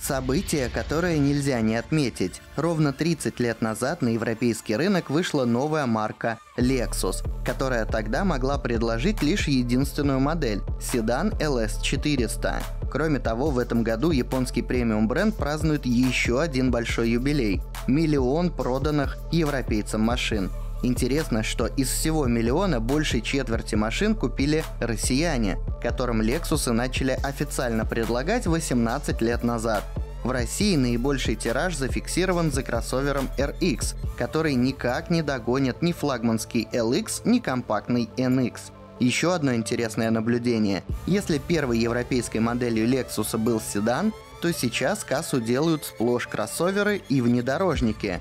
Событие, которое нельзя не отметить. Ровно 30 лет назад на европейский рынок вышла новая марка Lexus, которая тогда могла предложить лишь единственную модель – седан LS 400. Кроме того, в этом году японский премиум-бренд празднует еще один большой юбилей – 1 миллион проданных европейцам машин. Интересно, что из всего 1 миллиона больше четверти машин купили россияне, которым Lexus начали официально предлагать 18 лет назад. В России наибольший тираж зафиксирован за кроссовером RX, который никак не догонит ни флагманский LX, ни компактный NX. Еще одно интересное наблюдение. Если первой европейской моделью Lexus был седан, то сейчас кассу делают сплошь кроссоверы и внедорожники.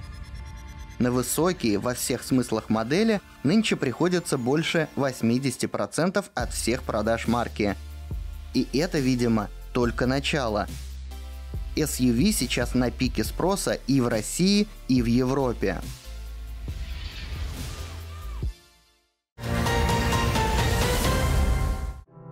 На высокие во всех смыслах модели нынче приходится больше 80% от всех продаж марки. И это, видимо, только начало. SUV сейчас на пике спроса и в России, и в Европе.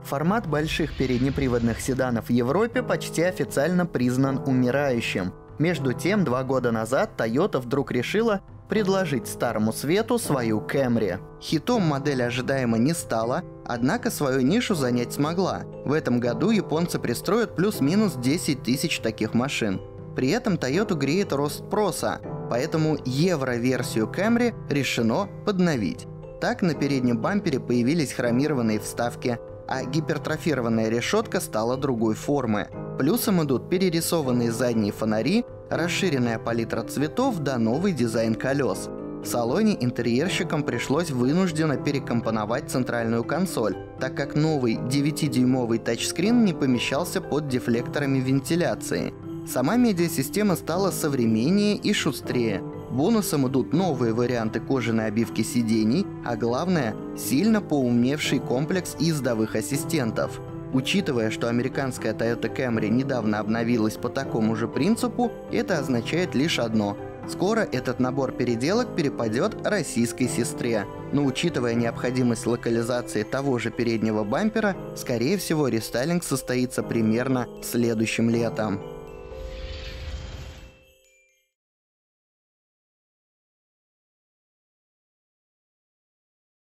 Формат больших переднеприводных седанов в Европе почти официально признан умирающим. Между тем, 2 года назад Toyota вдруг решила предложить старому свету свою Camry. Хитом модель ожидаемо не стала, однако свою нишу занять смогла. В этом году японцы пристроят плюс-минус 10 тысяч таких машин. При этом Toyota греет рост спроса, поэтому евро-версию Camry решено подновить. Так на переднем бампере появились хромированные вставки, а гипертрофированная решетка стала другой формы. Плюсом идут перерисованные задние фонари, расширенная палитра цветов да новый дизайн колес. В салоне интерьерщикам пришлось вынужденно перекомпоновать центральную консоль, так как новый 9-дюймовый тачскрин не помещался под дефлекторами вентиляции. Сама медиасистема стала современнее и шустрее. Бонусом идут новые варианты кожаной обивки сидений, а главное – сильно поумневший комплекс ездовых ассистентов. Учитывая, что американская Toyota Camry недавно обновилась по такому же принципу, это означает лишь одно – скоро этот набор переделок перепадет российской сестре. Но учитывая необходимость локализации того же переднего бампера, скорее всего, рестайлинг состоится примерно следующим летом.